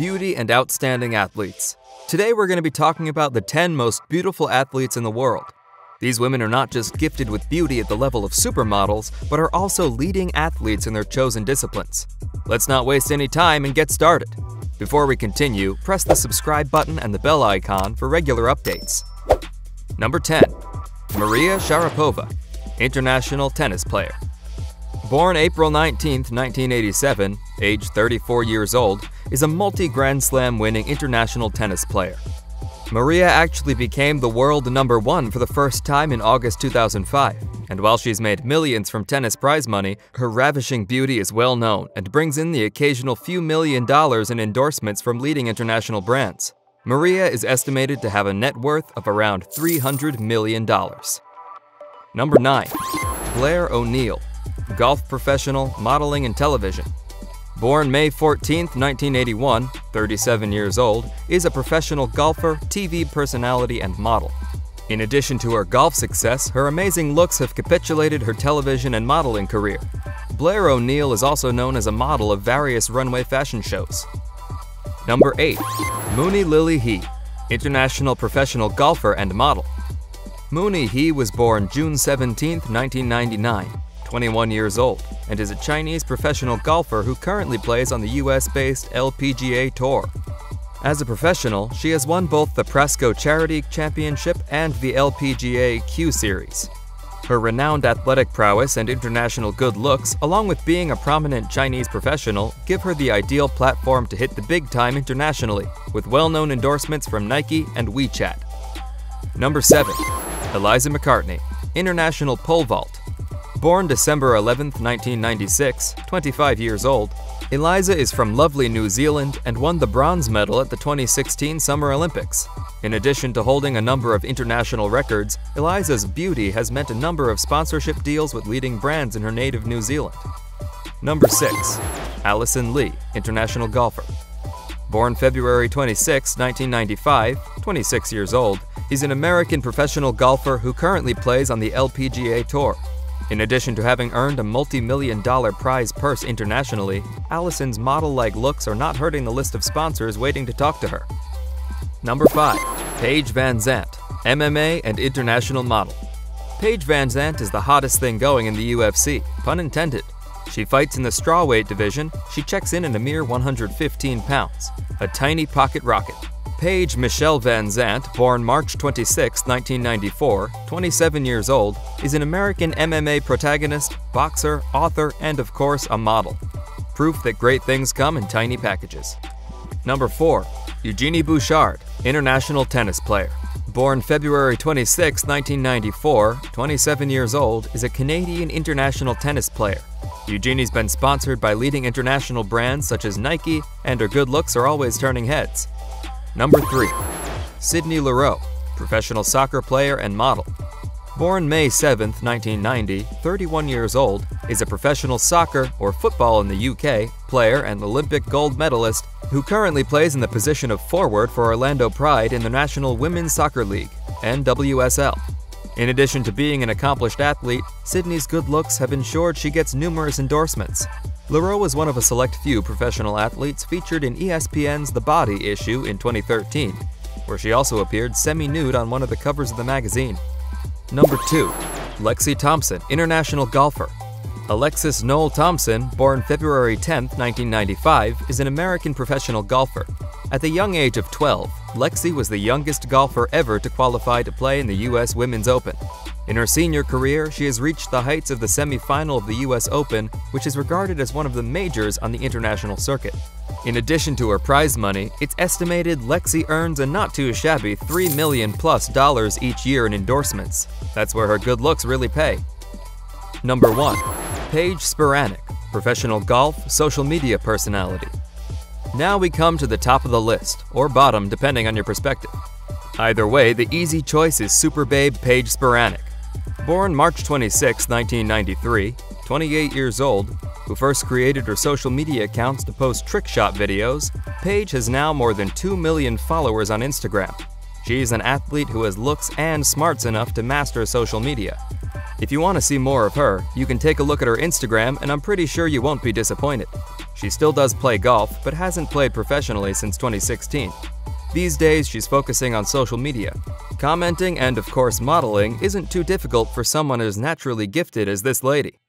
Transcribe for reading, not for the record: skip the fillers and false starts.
beauty, and outstanding athletes. Today we're going to be talking about the 10 most beautiful athletes in the world. These women are not just gifted with beauty at the level of supermodels, but are also leading athletes in their chosen disciplines. Let's not waste any time and get started. Before we continue, press the subscribe button and the bell icon for regular updates. Number 10. Maria Sharapova, international tennis player. Born April 19, 1987, age 34 years old, is a multi-Grand Slam winning international tennis player. Maria actually became the world #1 for the first time in August 2005, and while she's made millions from tennis prize money, her ravishing beauty is well known and brings in the occasional few $1 million in endorsements from leading international brands. Maria is estimated to have a net worth of around $300 million. Number 9. Blair O'Neal, golf professional, modeling, and television. Born May 14, 1981, 37 years old, is a professional golfer, TV personality, and model. In addition to her golf success, her amazing looks have capitulated her television and modeling career. Blair O'Neal is also known as a model of various runway fashion shows. Number 8. Mooney Lily He, international professional golfer and model. Mooney He was born June 17, 1999. 21 years old, and is a Chinese professional golfer who currently plays on the US-based LPGA Tour. As a professional, she has won both the Prasco Charity Championship and the LPGA Q Series. Her renowned athletic prowess and international good looks, along with being a prominent Chinese professional, give her the ideal platform to hit the big time internationally, with well-known endorsements from Nike and WeChat. Number 7. Eliza McCartney, international pole vault. Born December 11, 1996, 25 years old, Eliza is from lovely New Zealand and won the bronze medal at the 2016 Summer Olympics. In addition to holding a number of international records, Eliza's beauty has meant a number of sponsorship deals with leading brands in her native New Zealand. Number 6. Alison Lee, international golfer. Born February 26, 1995, 26 years old, is an American professional golfer who currently plays on the LPGA Tour. In addition to having earned a multi-million-dollar prize purse internationally, Alison's model-like looks are not hurting the list of sponsors waiting to talk to her. Number 5. Paige VanZant, MMA and international model. Paige VanZant is the hottest thing going in the UFC, pun intended. She fights in the strawweight division. She checks in a mere 115 pounds, a tiny pocket rocket. Paige Michelle VanZant, born March 26, 1994, 27 years old, is an American MMA protagonist, boxer, author, and of course, a model. Proof that great things come in tiny packages. Number 4. Eugenie Bouchard, international tennis player. Born February 26, 1994, 27 years old, is a Canadian international tennis player. Eugenie's been sponsored by leading international brands such as Nike, and her good looks are always turning heads. Number 3. Sydney Leroux, professional soccer player and model. Born May 7, 1990, 31 years old, is a professional soccer, or football in the UK, player and Olympic gold medalist who currently plays in the position of forward for Orlando Pride in the National Women's Soccer League, NWSL. In addition to being an accomplished athlete, Sydney's good looks have ensured she gets numerous endorsements. Leroux was one of a select few professional athletes featured in ESPN's The Body Issue in 2013, where she also appeared semi-nude on one of the covers of the magazine. Number 2. Lexi Thompson, international golfer. Alexis Noel Thompson, born February 10, 1995, is an American professional golfer. At the young age of 12, Lexi was the youngest golfer ever to qualify to play in the US Women's Open. In her senior career, she has reached the heights of the semi-final of the US Open, which is regarded as one of the majors on the international circuit. In addition to her prize money, it's estimated Lexi earns a not-too-shabby $3 million+ each year in endorsements. That's where her good looks really pay. Number 1. Paige Spiranac, professional golf, social media personality. Now we come to the top of the list, or bottom depending on your perspective. Either way, the easy choice is super babe Paige Spiranac. Born March 26, 1993, 28 years old, who first created her social media accounts to post trick shot videos, Paige has now more than 2 million followers on Instagram. She's an athlete who has looks and smarts enough to master social media. If you want to see more of her, you can take a look at her Instagram, and I'm pretty sure you won't be disappointed. She still does play golf, but hasn't played professionally since 2016. These days, she's focusing on social media. Commenting and, of course, modeling isn't too difficult for someone as naturally gifted as this lady.